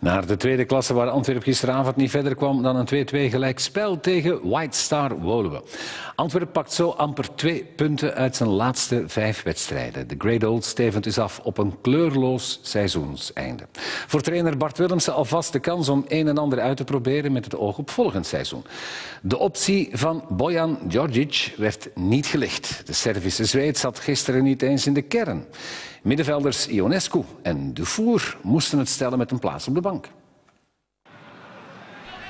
Naar de tweede klasse, waar Antwerp gisteravond niet verder kwam dan een 2-2 gelijkspel tegen White Star Woluwe. Antwerp pakt zo amper 2 punten uit zijn laatste 5 wedstrijden. De Great Old stevend is af op een kleurloos seizoenseinde. Voor trainer Bart Willemsen alvast de kans om een en ander uit te proberen met het oog op volgend seizoen. De optie van Bojan Djordjic werd niet gelicht. De Servische Zweed zat gisteren niet eens in de kern. Middenvelders Ionescu en Defour moesten het stellen met een plaats op de bank.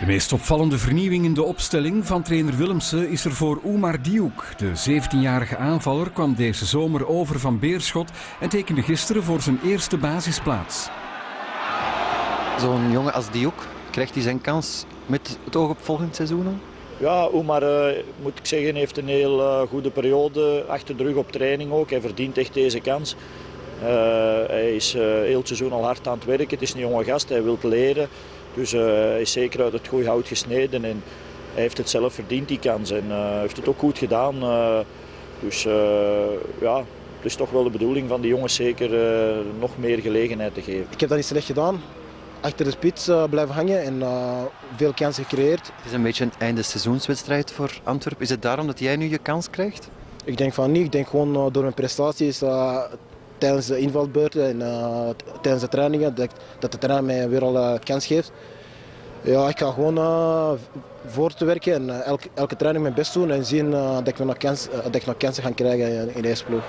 De meest opvallende vernieuwing in de opstelling van trainer Willemsen is er voor Oumar Diouck. De 17-jarige aanvaller kwam deze zomer over van Beerschot en tekende gisteren voor zijn eerste basisplaats. Zo'n jongen als Diouck, krijgt hij zijn kans met het oog op volgend seizoen al? Ja, Oumar, moet ik zeggen, heeft een heel goede periode achter de rug op training ook. Hij verdient echt deze kans. Hij is heel het seizoen al hard aan het werken. Het is een jonge gast, hij wil leren. Dus hij is zeker uit het goede hout gesneden en hij heeft het zelf verdiend, die kans. En heeft het ook goed gedaan. Ja, het is toch wel de bedoeling van die jongens zeker nog meer gelegenheid te geven. Ik heb dat niet slecht gedaan. Achter de spits blijven hangen en veel kansen gecreëerd. Het is een beetje een einde-seizoenswedstrijd voor Antwerp. Is het daarom dat jij nu je kans krijgt? Ik denk van niet. Ik denk gewoon door mijn prestaties tijdens de invalbeurten en tijdens de trainingen dat de trainer mij weer al kans geeft. Ja, ik ga gewoon voortwerken en elke training mijn best doen en zien dat ik nog kansen ga krijgen in deze ploeg.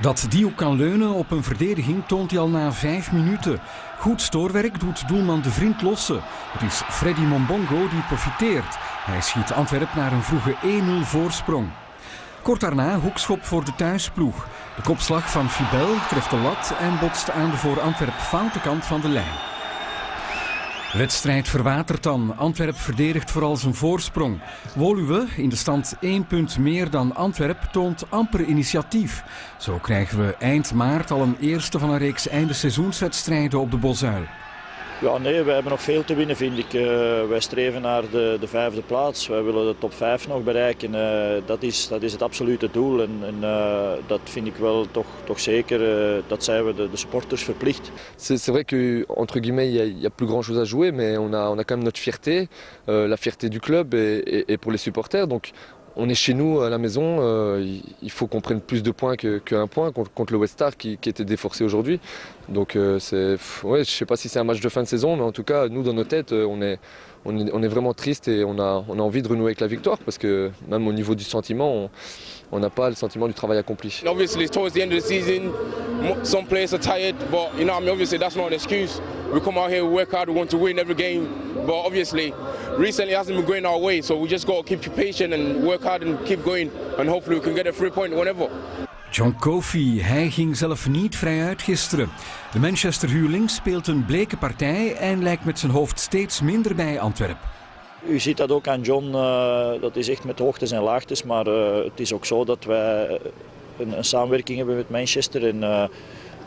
Dat Diouck kan leunen op een verdediging toont hij al na 5 minuten. Goed stoorwerk doet doelman De Vriend lossen. Het is Freddy Mombongo die profiteert. Hij schiet Antwerp naar een vroege 1-0 voorsprong. Kort daarna hoekschop voor de thuisploeg. De kopslag van Fibel treft de lat en botst aan de voor Antwerp foute kant van de lijn. Wedstrijd verwatert dan. Antwerp verdedigt vooral zijn voorsprong. Woluwe, in de stand 1 punt meer dan Antwerp, toont amper initiatief. Zo krijgen we eind maart al een eerste van een reeks eindeseizoenswedstrijden op de Bosuil. Ja, nee, we hebben nog veel te winnen, vind ik. Wij streven naar de 5e plaats. Wij willen de top 5 nog bereiken. Dat is het absolute doel. Dat vind ik wel toch zeker. Dat zijn we de supporters verplicht. C'est vrai que entre guillemets, il y a plus grand chose à jouer, mais on a quand même notre fierté, la fierté du club et pour les supporters. Donc on est chez nous à la maison, il faut qu'on prenne plus de points qu'un point contre le White Star qui était déforcé aujourd'hui. Donc je sais pas si c'est un match de fin de saison, mais en tout cas nous dans nos têtes on est vraiment triste et on a envie de renouer avec la victoire parce que même au niveau du sentiment on n'a pas le sentiment du travail accompli. Obviously towards the end of the season some players are tired, but you know I mean obviously that's not an excuse. We come out here, we work hard, we want to win every game, but obviously recently it hasn't been going our way, so we just got to keep patient and work hard and keep going and hopefully we can get a 3 point whenever. John Kofi, hij ging zelf niet vrij uit gisteren. De Manchester-huurling speelt een bleke partij en lijkt met zijn hoofd steeds minder bij Antwerp. U ziet dat ook aan John, dat is echt met hoogtes en laagtes, maar het is ook zo dat wij een samenwerking hebben met Manchester en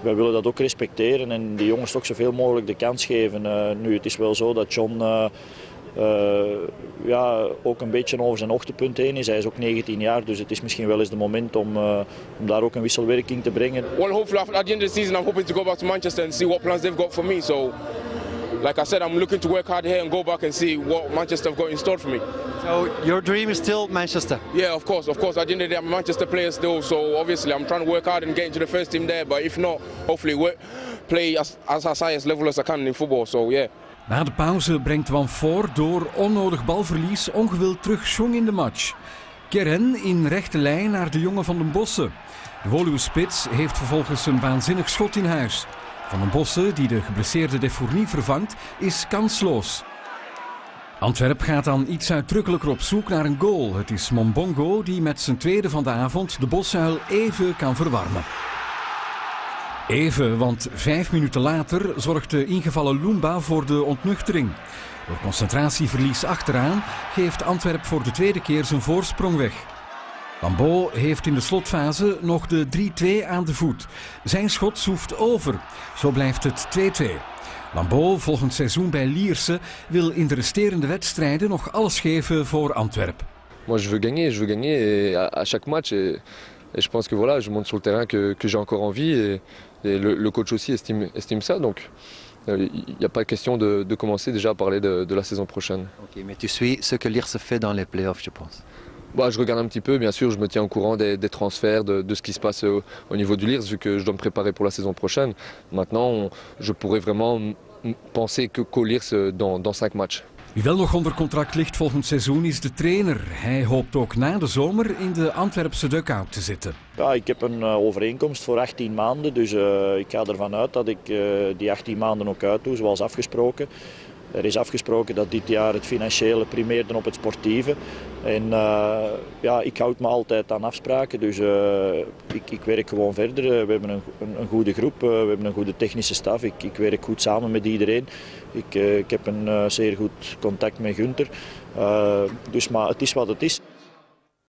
wij willen dat ook respecteren en die jongens toch zoveel mogelijk de kans geven. Nu, het is wel zo dat John ja, ook een beetje over zijn hoogtepunt heen is. Hij is ook 19 jaar, dus het is misschien wel eens de moment om daar ook een wisselwerking te brengen. Well, hopefully at the end of the season I'm hoping to go back to Manchester and see what plans they've got for me. So, like I said, I'm looking to work hard here and go back and see what Manchester have got in store for me. So your dream is still Manchester? Yeah, of course. At the end of the day, I'm a Manchester player still, so obviously I'm trying to work hard and get into the first team there. But if not, hopefully play as highest level as I can in football. So yeah. Na de pauze brengt Van Four door onnodig balverlies ongewild terug schwung in de match. Keren in rechte lijn naar de jongen Van den Bossen. De Woluwe-spits heeft vervolgens een waanzinnig schot in huis. Van den Bossen, die de geblesseerde Defournie vervangt, is kansloos. Antwerp gaat dan iets uitdrukkelijker op zoek naar een goal. Het is Mombongo die met zijn tweede van de avond de Bosuil even kan verwarmen. Even, want 5 minuten later zorgt de ingevallen Loemba voor de ontnuchtering. Door concentratieverlies achteraan geeft Antwerp voor de tweede keer zijn voorsprong weg. Lambo heeft in de slotfase nog de 3-2 aan de voet. Zijn schot zoeft over. Zo blijft het 2-2. Lambo, volgend seizoen bij Lierse, wil in de resterende wedstrijden nog alles geven voor Antwerp. Moi, je veux gagner à chaque match. Et je pense que voilà, je montre sur le terrain que j'ai encore envie. Et le coach aussi estime ça, donc Il n'y a pas question de commencer déjà à parler de la saison prochaine. Ok, mais tu suis ce que l'IRSE fait dans les playoffs, je pense. Bah, je regarde un petit peu, bien sûr, je me tiens au courant des transferts, de ce qui se passe au niveau du LIRS, vu que je dois me préparer pour la saison prochaine. Maintenant, je pourrais vraiment penser qu'au LIRS dans 5 matchs. Wie wel nog onder contract ligt volgend seizoen is de trainer. Hij hoopt ook na de zomer in de Antwerpse dugout te zitten. Ja, ik heb een overeenkomst voor 18 maanden, dus ik ga ervan uit dat ik die 18 maanden ook uitdoe, zoals afgesproken. Er is afgesproken dat dit jaar het financiële primeerde op het sportieve. En ja, ik houd me altijd aan afspraken, dus ik werk gewoon verder. We hebben een goede groep, we hebben een goede technische staf. Ik werk goed samen met iedereen. Ik heb een zeer goed contact met Gunter. Dus maar het is wat het is.